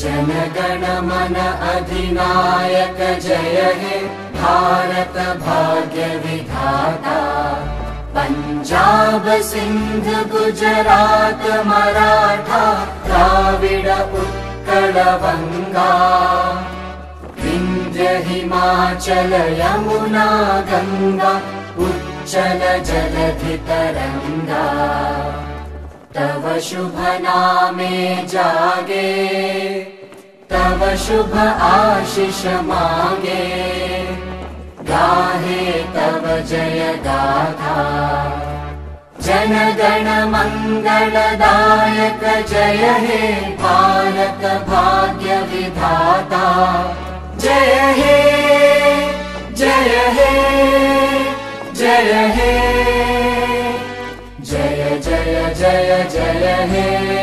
जन गण मन अधिनायक जय हे भारत भाग्य विधाता। पंजाब सिंध गुजरात मराठा द्राविड़ उत्कल बंगा विंध्य हिमाचल यमुना गंगा उच्चल जलधि तरंगा। तव शुभ नामे जागे तव शुभ आशीष मांगे गाहे तव जय गाथा। जन गण मंगलदायक जय हे भारत भाग्य विधाता। जय हे जय हे जय हे जय जय जय जय हे।